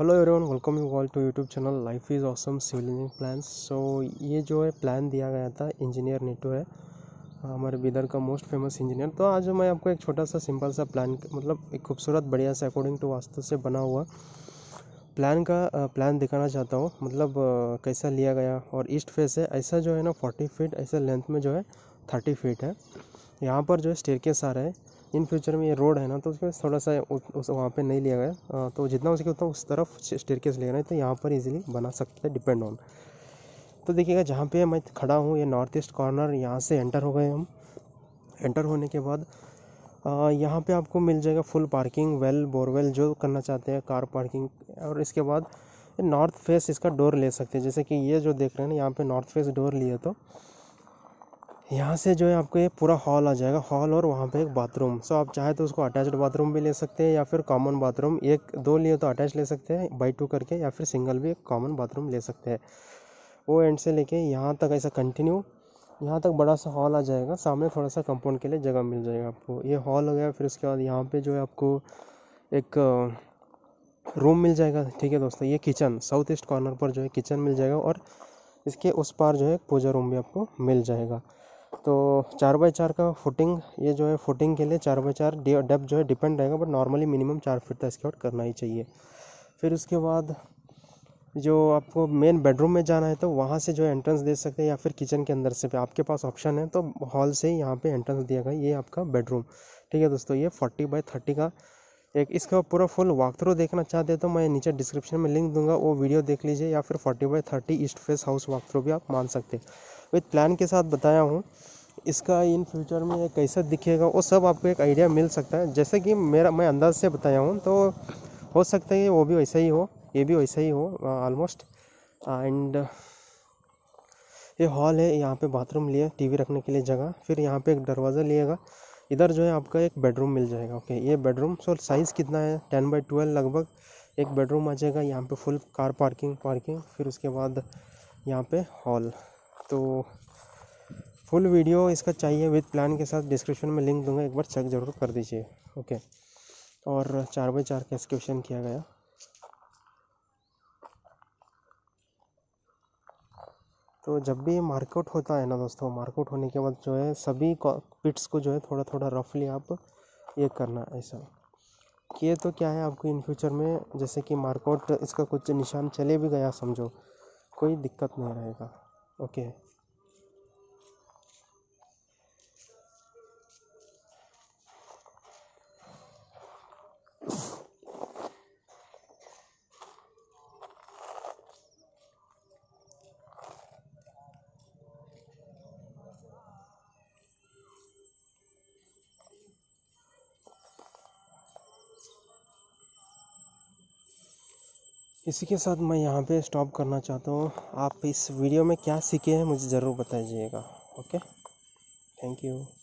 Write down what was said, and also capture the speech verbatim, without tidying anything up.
Hello everyone, welcome you all to YouTube channel life is awesome civil engineering plans. So ये जो है plan दिया गया था इंजीनियर नीटू है, हमारे बिदर का मोस्ट फेमस इंजीनियर। तो आज मैं आपको एक छोटा सा सिंपल सा प्लान, मतलब एक खूबसूरत बढ़िया से अकॉर्डिंग टू वास्तव से बना हुआ प्लान का प्लान दिखाना चाहता हूँ। मतलब कैसा लिया गया और ईस्ट फेस है, ऐसा जो है ना फोर्टी फीट, ऐसा लेंथ में जो है थर्टी फीट है। यहाँ पर जो है स्टेयरकेस आ रहा है। इन फ्यूचर में ये रोड है ना, तो उसमें थोड़ा सा उस वहाँ पे नहीं लिया गया, तो जितना हो सके उतना उस तरफ स्टेयरकेस लेना है, तो यहाँ पर इजीली बना सकते हैं डिपेंड ऑन। तो देखिएगा जहाँ पे मैं खड़ा हूँ, ये नॉर्थ ईस्ट कॉर्नर, यहाँ से एंटर हो गए हम। एंटर होने के बाद यहाँ पे आपको मिल जाएगा फुल पार्किंग, वेल बोरवेल जो करना चाहते हैं, कार पार्किंग। और इसके बाद नॉर्थ फेस इसका डोर ले सकते हैं, जैसे कि ये जो देख रहे हैं ना, यहाँ पर नॉर्थ फेस डोर लिए। तो यहाँ से जो है आपको ये पूरा हॉल आ जाएगा, हॉल और वहाँ पे एक बाथरूम। सो आप चाहे तो उसको अटैच्ड बाथरूम भी ले सकते हैं या फिर कॉमन बाथरूम, एक दो लिए तो अटैच ले सकते हैं बाई टू करके, या फिर सिंगल भी एक कॉमन बाथरूम ले सकते हैं। वो एंड से लेके यहाँ तक ऐसा कंटिन्यू, यहाँ तक बड़ा सा हॉल आ जाएगा। सामने थोड़ा सा कंपाउंड के लिए जगह मिल जाएगा आपको। ये हॉल हो गया, फिर उसके बाद यहाँ पर जो है आपको एक रूम मिल जाएगा। ठीक है दोस्तों, ये किचन, साउथ ईस्ट कॉर्नर पर जो है किचन मिल जाएगा, और इसके उस पार जो है पूजा रूम भी आपको मिल जाएगा। तो चार बाई चार का फुटिंग, ये जो है फुटिंग के लिए चार बाई चार डेप्थ जो है डिपेंड रहेगा, बट नॉर्मली मिनिमम चार फीट का स्क्वायर करना ही चाहिए। फिर उसके बाद जो आपको मेन बेडरूम में जाना है, तो वहाँ से जो है एंट्रेंस दे सकते हैं या फिर किचन के अंदर से, आपके पास ऑप्शन है। तो हॉल से यहाँ पे एंट्रेंस दिया गया, ये आपका बेडरूम। ठीक है दोस्तों, ये फोर्टी बाई थर्टी का एक, इसका पूरा फुल वॉक थ्रू देखना चाहते हैं तो मैं नीचे डिस्क्रिप्शन में लिंक दूंगा, वो वीडियो देख लीजिए, या फिर forty by thirty east face house walk through भी आप मान सकते हैं। विद प्लान के साथ बताया हूँ, इसका इन फ्यूचर में कैसा दिखेगा वो सब आपको एक आइडिया मिल सकता है। जैसे कि मेरा मैं अंदाज से बताया हूँ, तो हो सकता है वो भी वैसा ही हो, ये भी वैसा ही हो ऑलमोस्ट। एंड ये हॉल है, यहाँ पे बाथरूम लिए, टीवी रखने के लिए जगह, फिर यहाँ पे एक दरवाज़ा लिएगा। इधर जो है आपका एक बेडरूम मिल जाएगा। ओके, ये बेडरूम, सो साइज़ कितना है, टेन बाई ट्वेल्व लगभग एक बेडरूम आ जाएगा। यहाँ पे फुल कार पार्किंग पार्किंग फिर उसके बाद यहाँ पे हॉल। तो फुल वीडियो इसका चाहिए विद प्लान के साथ, डिस्क्रिप्शन में लिंक दूंगा, एक बार चेक ज़रूर कर दीजिए। ओके, और चार बाई चार का एक्सक्यूशन किया गया। तो जब भी मार्कआउट होता है ना दोस्तों, मार्कआउट होने के बाद जो है सभी पिट्स को जो है थोड़ा थोड़ा रफली आप ये करना ऐसा किए, तो क्या है आपको इन फ्यूचर में, जैसे कि मार्कआउट इसका कुछ निशान चले भी गया समझो, कोई दिक्कत नहीं रहेगा। ओके, इसी के साथ मैं यहाँ पे स्टॉप करना चाहता हूँ। आप इस वीडियो में क्या सीखे हैं मुझे ज़रूर बताइएगा। Okay, thank you.